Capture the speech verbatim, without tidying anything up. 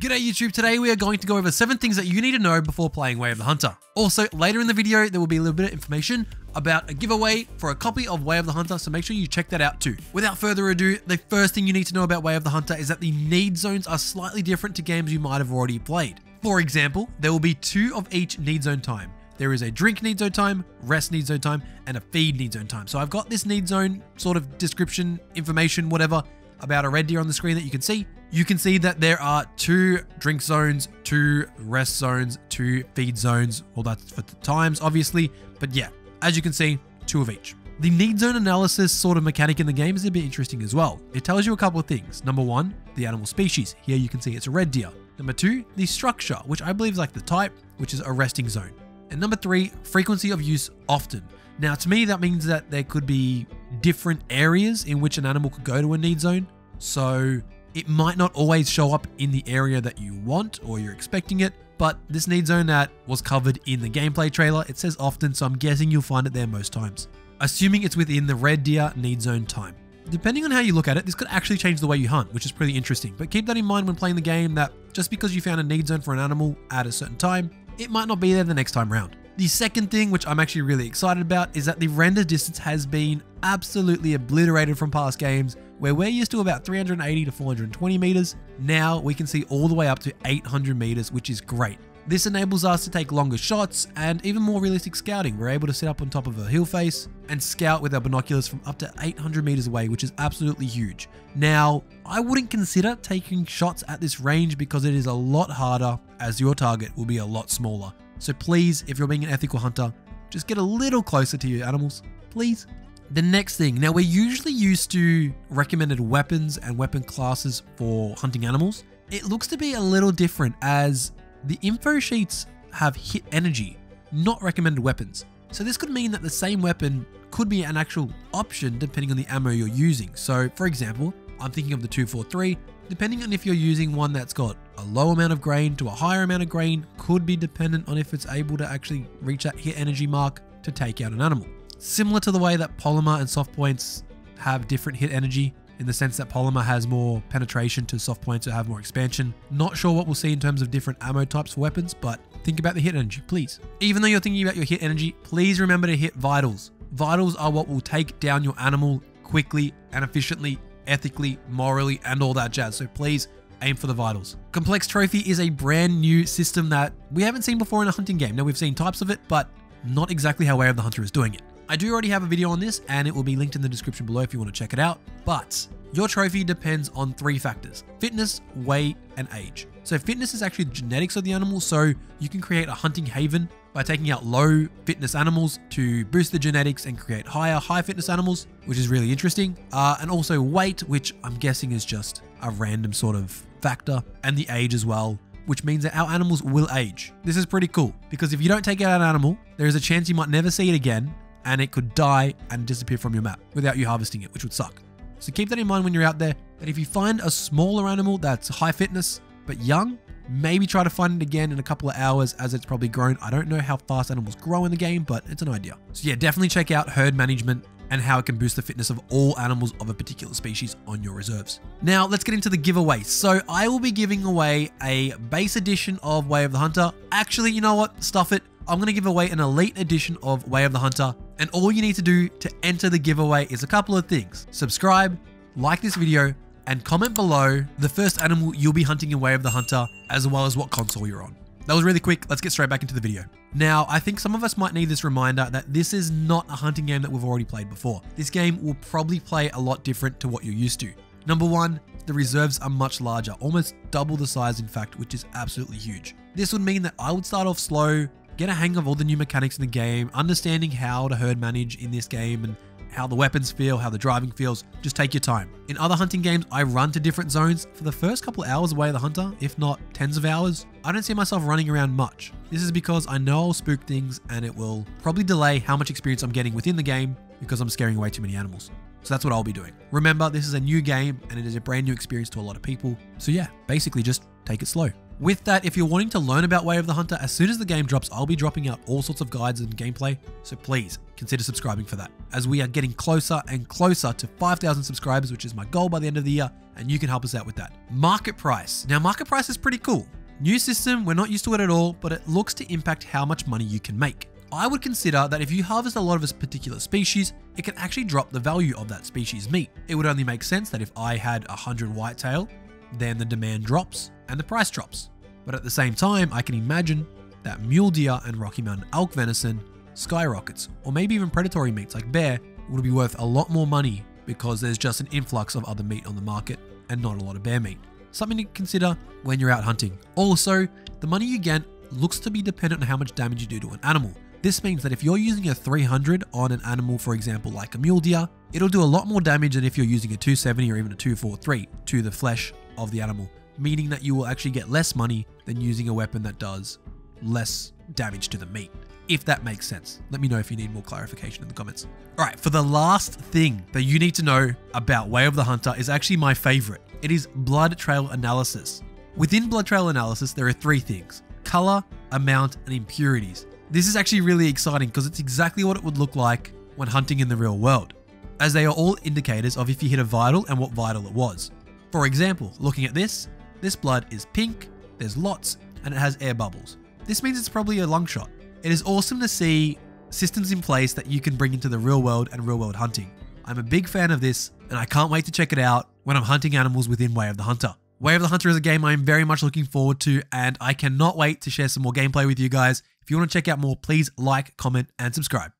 G'day YouTube, today we are going to go over seven things that you need to know before playing Way of the Hunter. Also, later in the video, there will be a little bit of information about a giveaway for a copy of Way of the Hunter, so make sure you check that out too. Without further ado, the first thing you need to know about Way of the Hunter is that the need zones are slightly different to games you might have already played. For example, there will be two of each need zone time. There is a drink need zone time, rest need zone time, and a feed need zone time. So I've got this need zone sort of description, information, whatever, about a red deer on the screen that you can see. You can see that there are two drink zones, two rest zones, two feed zones. Well, that's for the times, obviously. But yeah, as you can see, two of each. The need zone analysis sort of mechanic in the game is a bit interesting as well. It tells you a couple of things. Number one, the animal species. Here you can see it's a red deer. Number two, the structure, which I believe is like the type, which is a resting zone. And number three, frequency of use often. Now, to me, that means that there could be different areas in which an animal could go to a need zone. So it might not always show up in the area that you want or you're expecting it, but this need zone that was covered in the gameplay trailer, it says often, so I'm guessing you'll find it there most times. Assuming it's within the red deer need zone time. Depending on how you look at it, this could actually change the way you hunt, which is pretty interesting. But keep that in mind when playing the game that just because you found a need zone for an animal at a certain time, it might not be there the next time round. The second thing, which I'm actually really excited about, is that the render distance has been absolutely obliterated from past games, where we're used to about three hundred eighty to four hundred twenty meters. Now we can see all the way up to eight hundred meters, which is great. This enables us to take longer shots and even more realistic scouting. We're able to sit up on top of a hill face and scout with our binoculars from up to eight hundred meters away, which is absolutely huge. Now, I wouldn't consider taking shots at this range because it is a lot harder as your target will be a lot smaller. So please, if you're being an ethical hunter, just get a little closer to your animals, please. The next thing, now we're usually used to recommended weapons and weapon classes for hunting animals. It looks to be a little different as the info sheets have hit energy, not recommended weapons. So this could mean that the same weapon could be an actual option depending on the ammo you're using. So for example, I'm thinking of the two four three, depending on if you're using one that's got a low amount of grain to a higher amount of grain, could be dependent on if it's able to actually reach that hit energy mark to take out an animal. Similar to the way that polymer and soft points have different hit energy, in the sense that polymer has more penetration to soft points that have more expansion. Not sure what we'll see in terms of different ammo types for weapons, but think about the hit energy, please. Even though you're thinking about your hit energy, please remember to hit vitals. Vitals are what will take down your animal quickly and efficiently, ethically, morally, and all that jazz. So please aim for the vitals. Complex Trophy is a brand new system that we haven't seen before in a hunting game. Now we've seen types of it, but not exactly how Way of the Hunter is doing it. I do already have a video on this and it will be linked in the description below if you want to check it out, but your trophy depends on three factors: fitness, weight, and age. So fitness is actually the genetics of the animal, so you can create a hunting haven by taking out low fitness animals to boost the genetics and create higher, high fitness animals, which is really interesting. Uh, and also weight, which I'm guessing is just a random sort of factor, and the age as well, which means that our animals will age. This is pretty cool because if you don't take out an animal, there is a chance you might never see it again, and it could die and disappear from your map without you harvesting it, which would suck. So keep that in mind when you're out there, that if you find a smaller animal that's high fitness but young, maybe try to find it again in a couple of hours as it's probably grown. I don't know how fast animals grow in the game, but it's an idea. So yeah, definitely check out herd management and how it can boost the fitness of all animals of a particular species on your reserves. Now let's get into the giveaway. So I will be giving away a base edition of Way of the Hunter. Actually, you know what? Stuff it. I'm going to give away an elite edition of Way of the Hunter, and all you need to do to enter the giveaway is a couple of things. Subscribe, like this video, and comment below the first animal you'll be hunting in Way of the Hunter, as well as what console you're on. That was really quick. Let's get straight back into the video. Now, I think some of us might need this reminder that this is not a hunting game that we've already played before. This game will probably play a lot different to what you're used to. Number one, the reserves are much larger, almost double the size in fact, which is absolutely huge. This would mean that I would start off slow, get a hang of all the new mechanics in the game, understanding how to herd manage in this game and how the weapons feel, how the driving feels. Just take your time. In other hunting games, I run to different zones for the first couple of hours away of the hunter, if not tens of hours. I don't see myself running around much. This is because I know I'll spook things and it will probably delay how much experience I'm getting within the game because I'm scaring away too many animals. So that's what I'll be doing. Remember, this is a new game and it is a brand new experience to a lot of people. So yeah, basically just take it slow. With that, if you're wanting to learn about Way of the Hunter, as soon as the game drops, I'll be dropping out all sorts of guides and gameplay, so please consider subscribing for that, as we are getting closer and closer to five thousand subscribers, which is my goal by the end of the year, and you can help us out with that. Market price. Now, market price is pretty cool. New system, we're not used to it at all, but it looks to impact how much money you can make. I would consider that if you harvest a lot of a particular species, it can actually drop the value of that species' meat. It would only make sense that if I had one hundred whitetail, then the demand drops and the price drops. But at the same time, I can imagine that mule deer and Rocky Mountain elk venison skyrockets, or maybe even predatory meats like bear would be worth a lot more money because there's just an influx of other meat on the market and not a lot of bear meat. Something to consider when you're out hunting. Also, the money you get looks to be dependent on how much damage you do to an animal. This means that if you're using a three hundred on an animal, for example, like a mule deer, it'll do a lot more damage than if you're using a two seventy or even a two forty-three to the flesh of the animal, meaning that you will actually get less money than using a weapon that does less damage to the meat, if that makes sense. Let me know if you need more clarification in the comments. All right, for the last thing that you need to know about Way of the Hunter is actually my favorite. It is blood trail analysis. Within blood trail analysis, there are three things: color, amount, and impurities. This is actually really exciting because it's exactly what it would look like when hunting in the real world, as they are all indicators of if you hit a vital and what vital it was. For example, looking at this, this blood is pink, there's lots, and it has air bubbles. This means it's probably a lung shot. It is awesome to see systems in place that you can bring into the real world and real world hunting. I'm a big fan of this, and I can't wait to check it out when I'm hunting animals within Way of the Hunter. Way of the Hunter is a game I'm very much looking forward to, and I cannot wait to share some more gameplay with you guys. If you want to check out more, please like, comment, and subscribe.